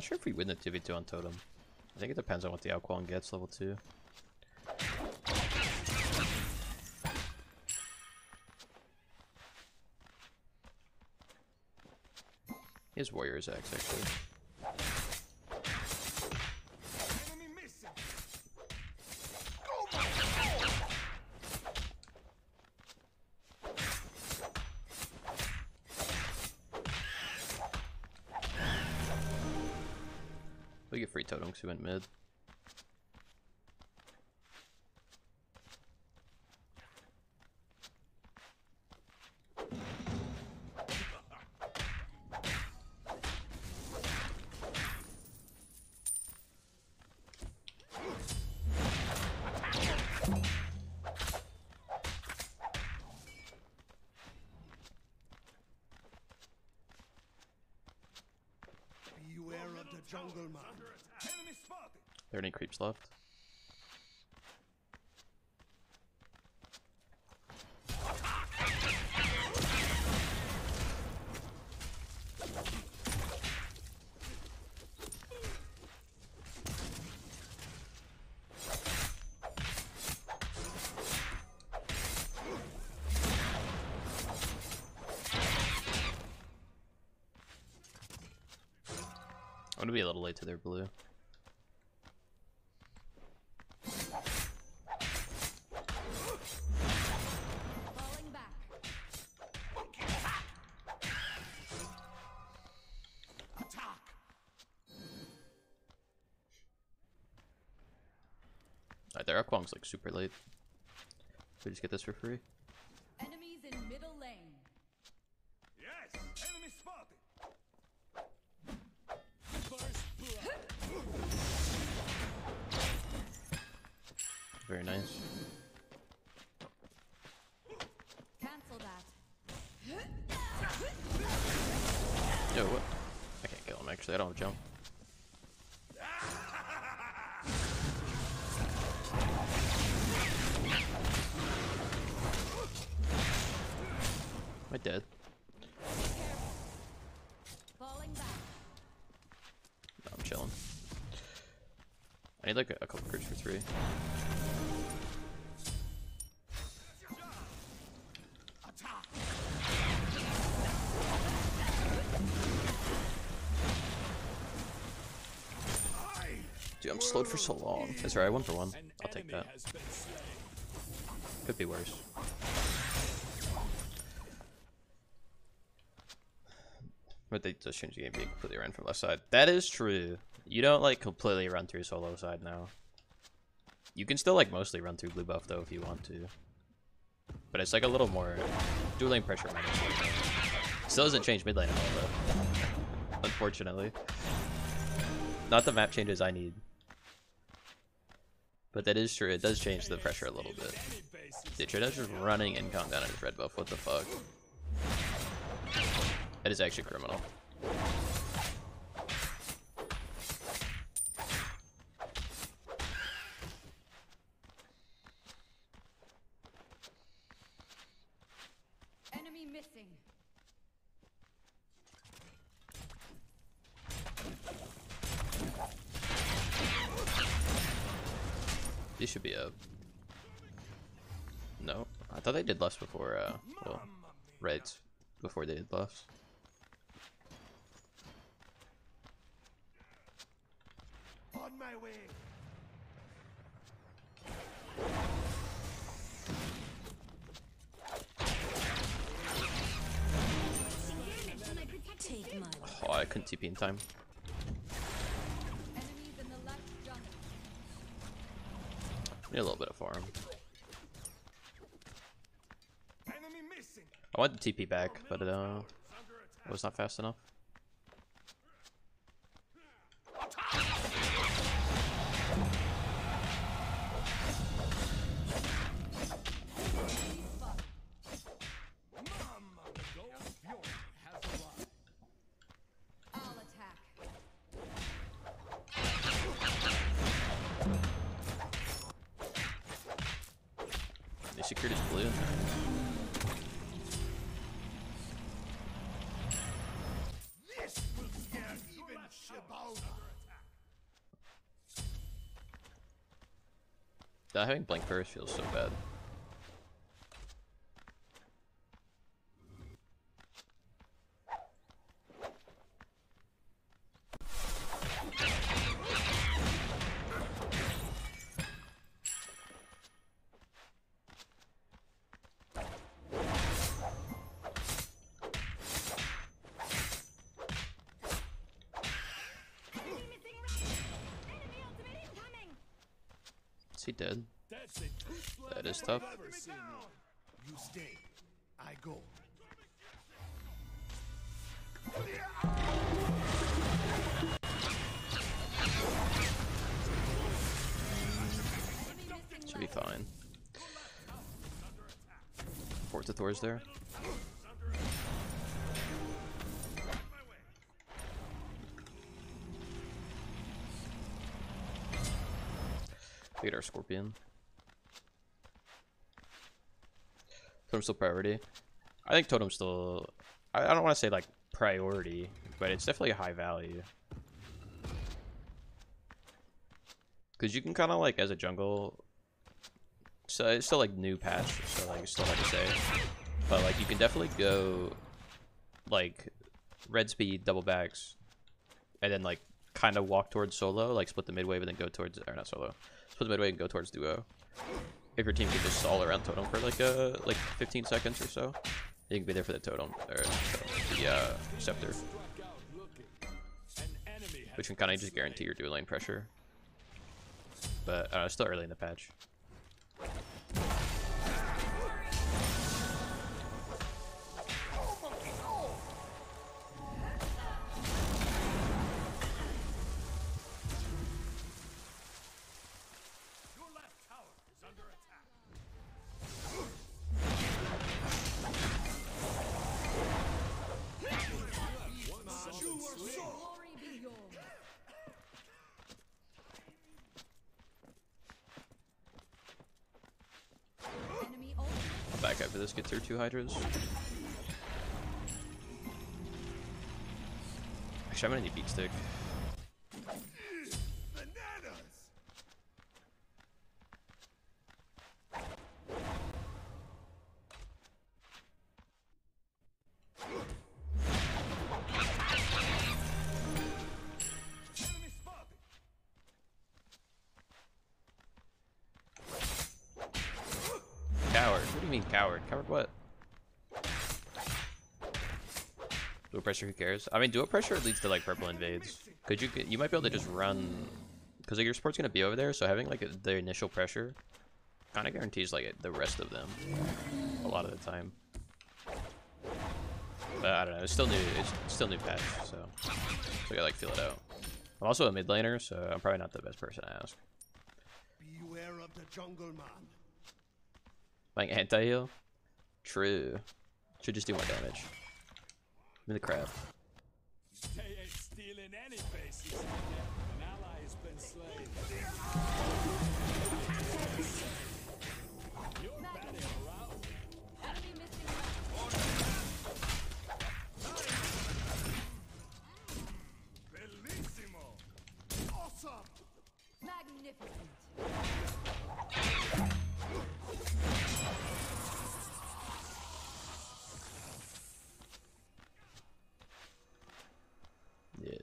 not sure if we win the 2v2 on totem. I think it depends on what the Alquan gets, level 2. He has Warrior's Axe, actually. We get free totem because we went mid. Jungle man. There are any creeps left? I'm gonna be a little late to their blue. Falling back. Attack. Alright, their Aquang's like super late. We just get this for free. Enemies in middle lane. Yes! Enemy spotted! Very nice. Cancel that. Yo, what? I can't kill him actually, I don't have jump. Am I dead? No, I'm chilling. I need like a couple creeps for 3. Dude, I'm slowed for so long. That's right, 1 for 1. I'll take that. Could be worse. But they just changed the game being completely ran from left side. That is true. You don't like completely run through solo side now. You can still like mostly run through blue buff though if you want to. But it's like a little more dual lane pressure minus. Still doesn't change mid lane at all though. Unfortunately. Not the map changes I need. But that is true, it does change the pressure a little bit. Dude, Trev just running incoming down on his red buff, what the fuck? That is actually criminal. Enemy missing. These should be up. No, I thought they did less before, well, reds before they did buffs. My way. Oh, I couldn't TP in time. Need a little bit of farm. I wanted to TP back, but it was not fast enough. Security's blue. This will scare even Shibao. Not having blank burst feels so bad. He did. That is tough. You stay. I go. Should be fine. Fort to Thor's there. We get our Scorpion. Totem's still priority. I think Totem's still... I don't want to say like priority, but it's definitely a high value. Because you can kind of like, as a jungle... So it's still like new patch, so like it's still hard to say. But like you can definitely go like red speed, double backs, and then like kind of walk towards solo, like split the midway, but then go towards... Or not solo. Put the midway and go towards duo. If your team can just stall around totem for like 15 seconds or so, you can be there for the totem or the scepter, which can kind of just guarantee your duo lane pressure. But it's still early in the patch. Back after this, get through 2 Hydra's. Actually, I'm gonna need Beatstick. Coward. Coward what? Dual pressure, who cares? I mean, dual pressure leads to like purple invades. Could you might be able to just run, because like your support's gonna be over there, so having like the initial pressure kind of guarantees like the rest of them a lot of the time. But I don't know. It's still new. It's still new patch, so I gotta like feel it out. I'm also a mid laner, so I'm probably not the best person to ask. Beware of the jungle, man. Like anti-heal? True. Should just do more damage. Give me the crab.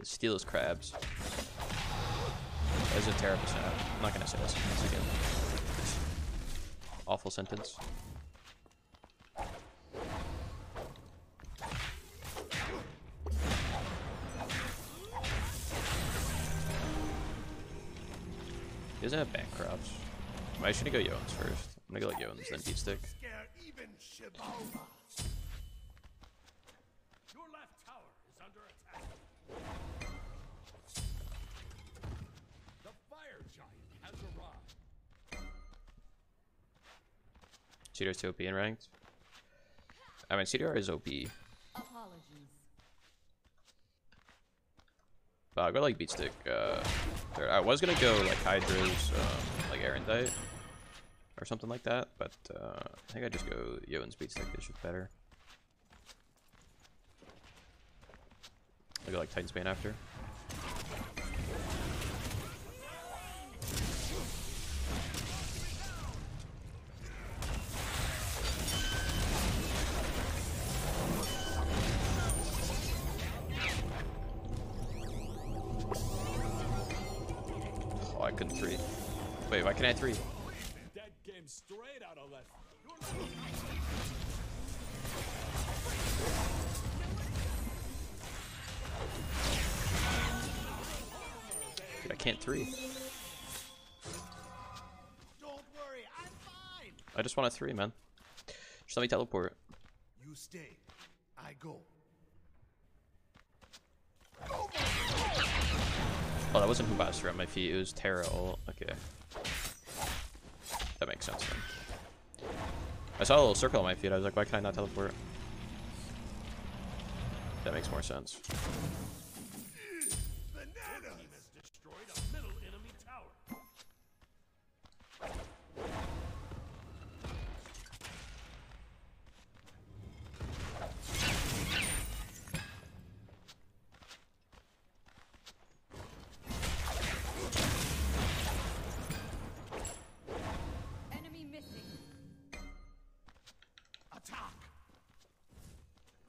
Steal those crabs. That was a terrible sentence. I'm not gonna say that sentence again. Awful sentence. He doesn't have bank crops. I'm actually gonna go Jotunn's first. I'm gonna go like Jotunn's, then Beatstick. CDR's too OP in ranked. I mean, CDR is OP. But I'll go like Beatstick. I was gonna go like Hydra's, like Erendite or something like that, but I think I just go Jotunn's Beatstick. This is better. I'll go like Titan's Bane after. I couldn't three. Wait, why can't I three? That came straight out of left. Dude, I can't three. Don't worry, I'm fine. I just want a three, man. Just let me teleport. You stay, I go. Oh, that wasn't Hubaster at my feet, it was Terra ult. Okay. That makes sense then. I saw a little circle at my feet, I was like, why can I not teleport? That makes more sense.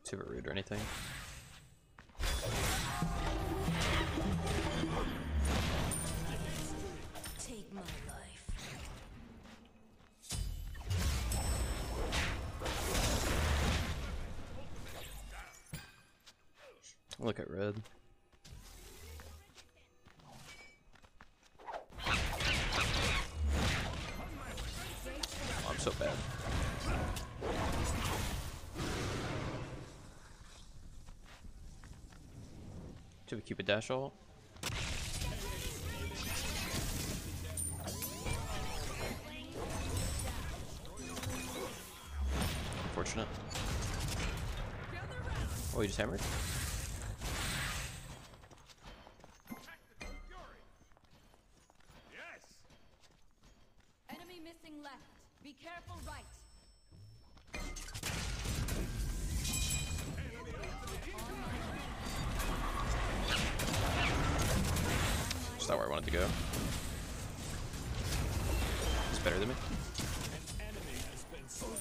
Super rude or anything. Take my life. Look at Red. Oh, I'm so bad. Do we keep a dash ult? Unfortunate. Oh, you just hammered? Enemy missing left. Be careful right. That's not where I wanted to go. It's better than me. An enemy has been slain.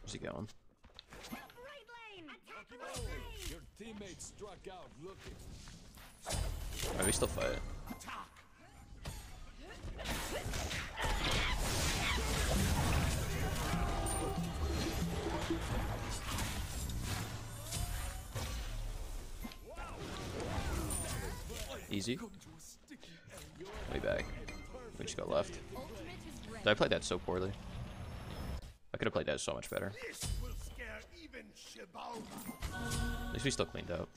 Where's he going? Your teammate struck out looking. Are we still fighting? Easy. Way back. We just got left. Did I play that so poorly? I could have played that so much better. At least we still cleaned up.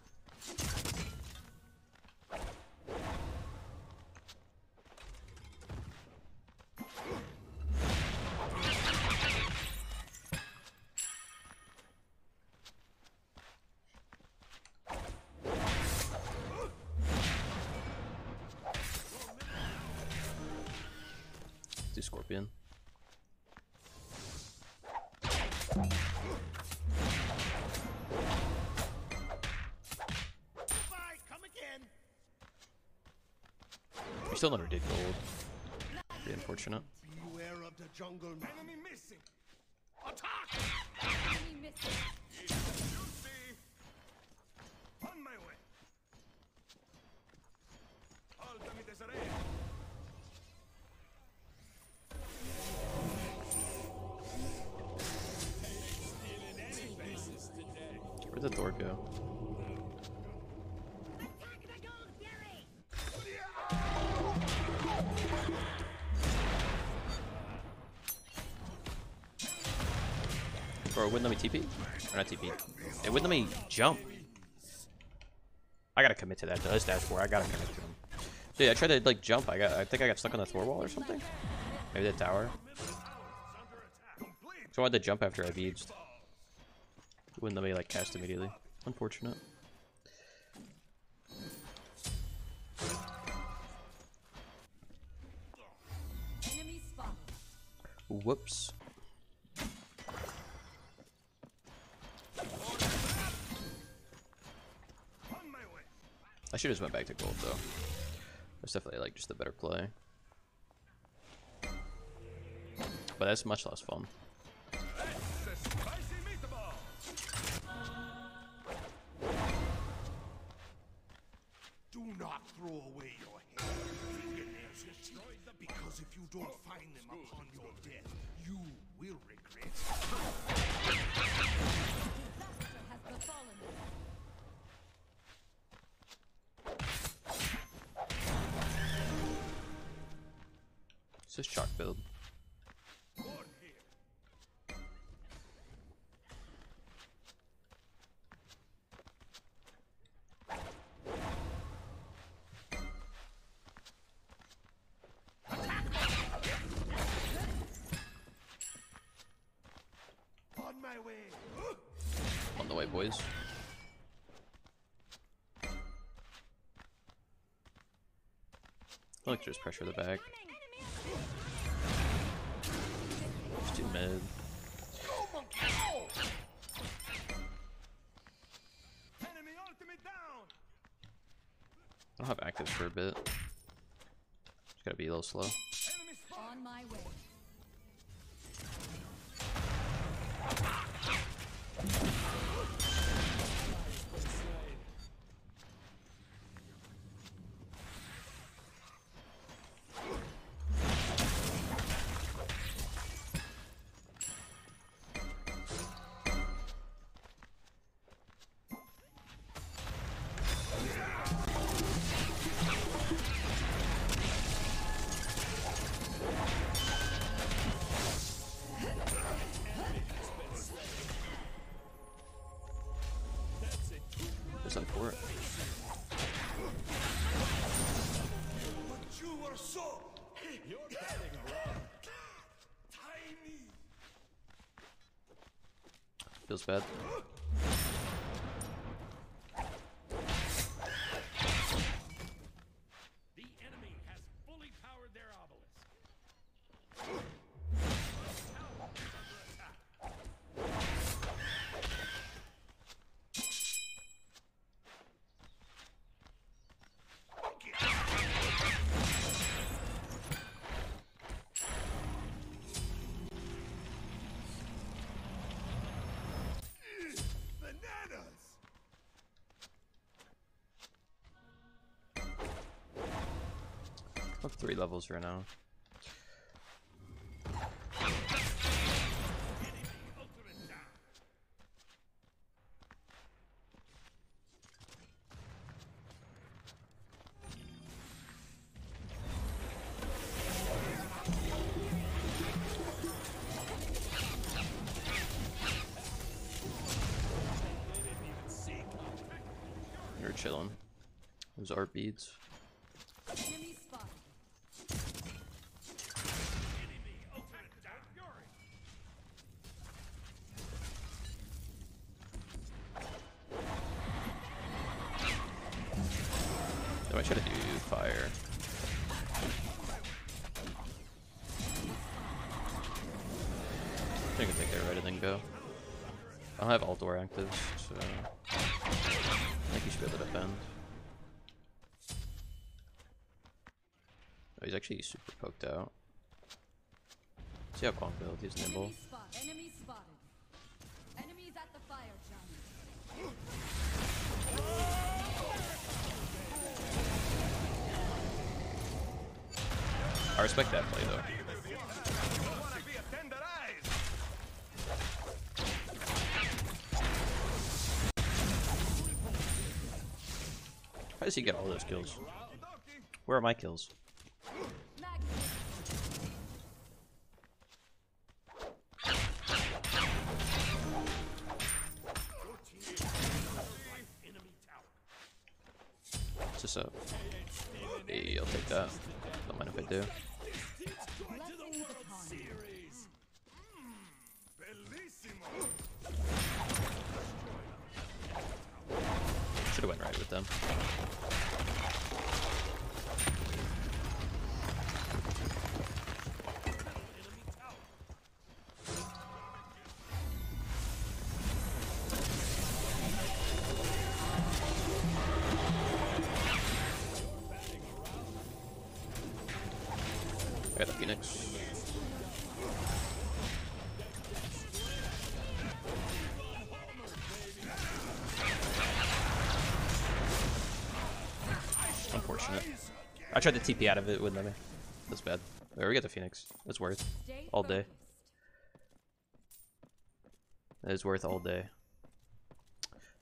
Scorpion. We still never did gold. Pretty unfortunate. Beware of the jungle. Enemy missing. Attack! Enemy missing. You see. On my way. All demi desiree. Where'd the door go? Bro, it wouldn't let me TP? Or not TP. It wouldn't let me jump. I gotta commit to that. That's dash 4. I gotta commit to him. Dude, I tried to like jump. I think I got stuck on the floor wall or something. Maybe the tower. So I wanted to jump after I beached. Wouldn't let me like cast immediately. Unfortunate. Enemy spot. Whoops. I should have just went back to gold though. That's definitely like just a better play. But that's much less fun. Do not throw away your fingernails, because if you don't find them upon your death, you will regret. Disaster has befallen us. It's just shark build. On my way. On the way, boys. I like to just pressure the back. It's too mid. I don't have active for a bit. Just gotta be a little slow. On my way. For it. But you are so tiny. Feels bad. The enemy has fully powered their obelisk. I have 3 levels right now. You're chilling. Those are beads. I should do fire. I think I can take that right and then go. I don't have alt or actives, so I think you should be able to defend. Oh, he's actually super poked out. Let's see how Bonk build, he's nimble. Enemy spotted. Enemies at the fire challenge. I respect that play though. How does he get all those kills? Where are my kills? What's this up? Hey, I'll take that. Don't mind if I do. Should have went right with them. the Phoenix. Unfortunate. I tried to TP out of it, wouldn't let me. That's bad. There, we got the Phoenix. It's worth all day. That is worth all day.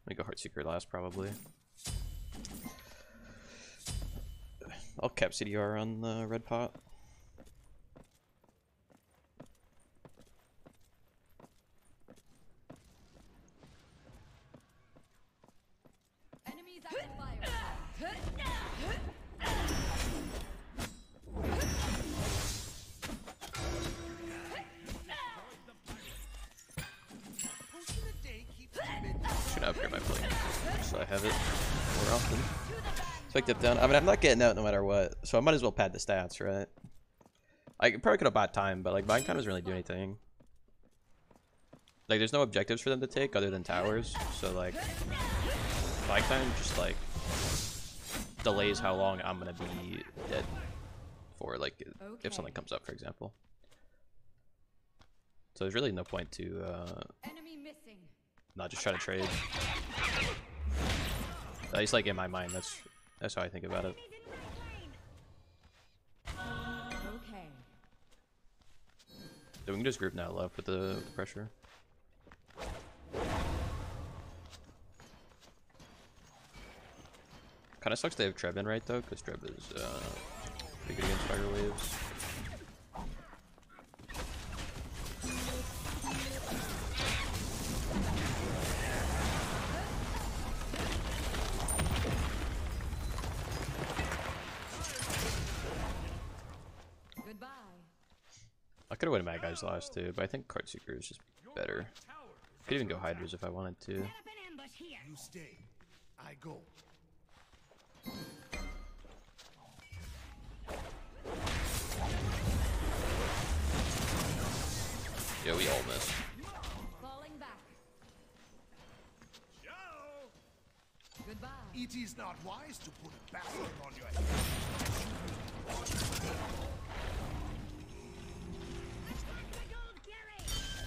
Make a Heart Seeker last, probably. I'll cap CDR on the Red Pot. Enemies on fire. Upgrade my plane so I have it more often. Spiked up down. I mean, I'm not getting out no matter what, so I might as well pad the stats, right? I probably could have bought time, but like buying time doesn't really do anything. Like, there's no objectives for them to take other than towers, so like buying time just like delays how long I'm gonna be dead for, like if something comes up, for example. So there's really no point to not just trying to trade. At least like in my mind, that's how I think about it. Okay. So we can just group now left with the pressure. Kinda sucks they have Trev in right though, because Trev is pretty good against fire waves. I could have went to Mad Guy's last too, but I think Heart Seeker is just better. Could even go Hydra's if I wanted to. You stay, I go. Yeah, we all missed. Falling back. Goodbye. It is not wise to put a basket on your head.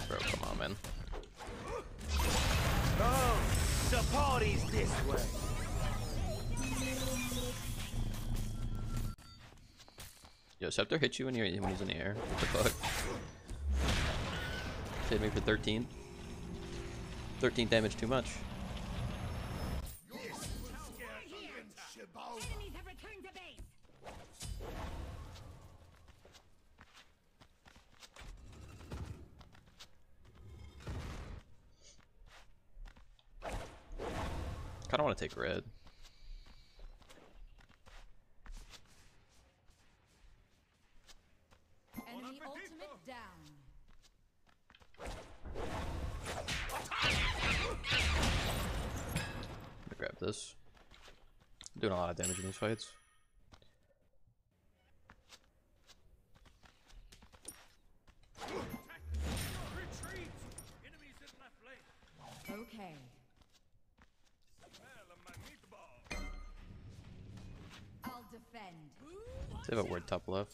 Bro, come on, man. Oh, the party's this way. Yo, Scepter hit you when he's in the air. What the fuck? Hit me for 13. 13 damage too much. I kinda wanna take red. Enemy ultimate down. I'm gonna grab this. I'm doing a lot of damage in these fights. Okay. They have a ward top left.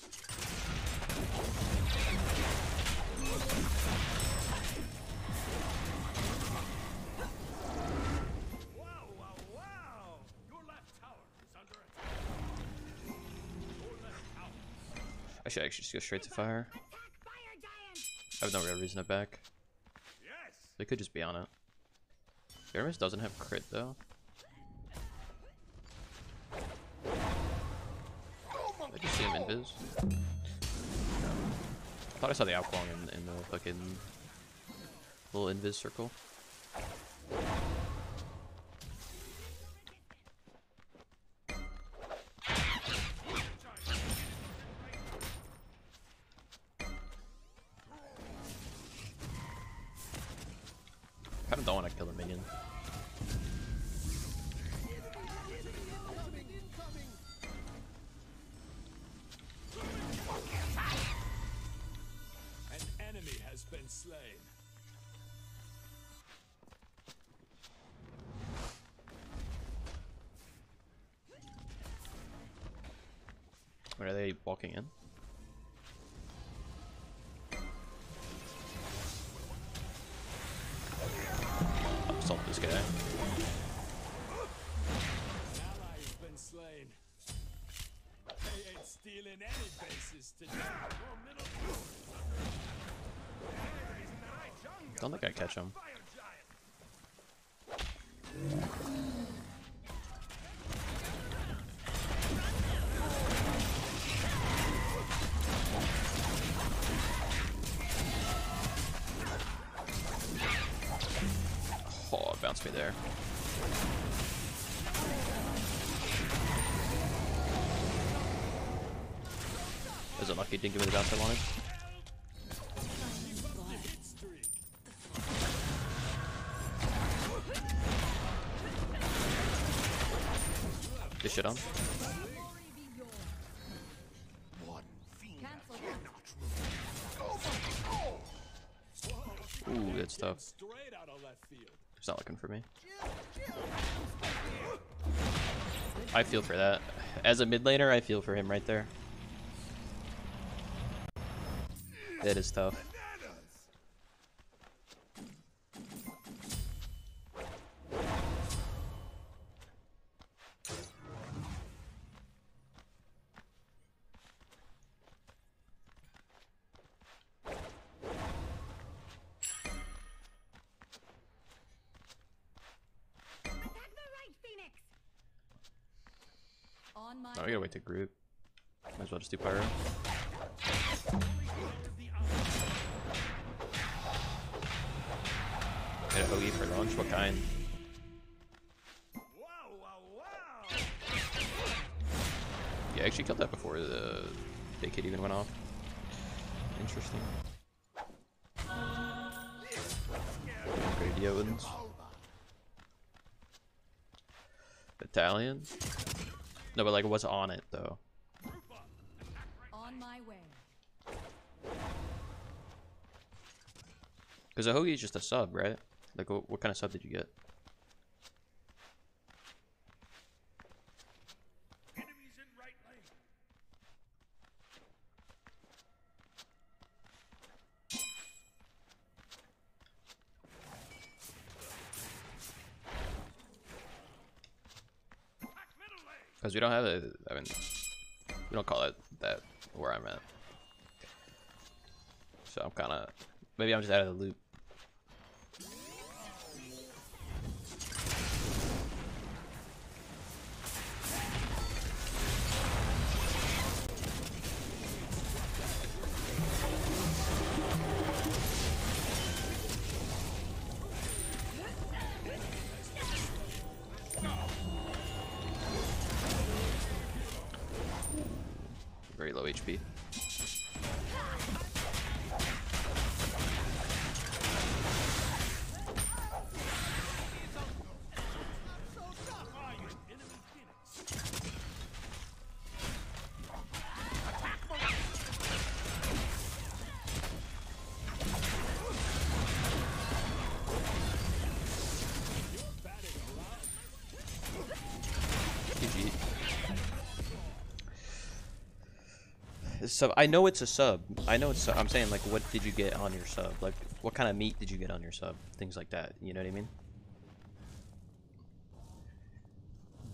Wow, wow, wow. Your left tower is under attack. Your left tower. I should actually just go straight to fire. I have no real reason to back. Yes. They could just be on it. Aramis doesn't have crit though. I just see him in biz. I thought I saw the Alquang in the fucking little invis circle. I don't want to kill the minion. Been slain. Where are they walking in? guy. Don't think I catch him. Oh, it bounced me there. Was it lucky it didn't give me the bounce I wanted? Get shit on. Ooh, good stuff. It's not looking for me. I feel for that. As a mid laner, I feel for him right there. That is tough. No, we gotta wait to group. Might as well just do pyro. Get a hoagie for lunch? What kind? Yeah, I actually killed that before the big kid even went off. Interesting. Great Owens. Italian? No, but like, what's on it though? On my way. Because a hoagie is just a sub, right? Like, what kind of sub did you get? Enemies in right lane. Because we don't have a, I mean, we don't call it that where I'm at. So I'm kind of, maybe I'm just out of the loop. Very low HP. Sub. I know it's a sub. I know it's sub. I'm saying, like, what did you get on your sub? Like, what kind of meat did you get on your sub? Things like that. You know what I mean?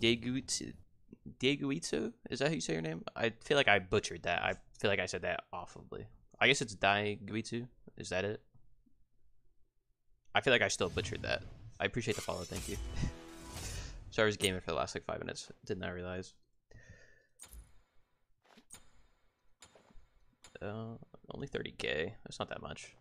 Deguitsu? Is that how you say your name? I feel like I butchered that. I feel like I said that awfully. I guess it's Daiguitsu. Is that it? I feel like I still butchered that. I appreciate the follow. Thank you. So I was gaming for the last, like, 5 minutes. Did not realize. Only 30k. That's not that much.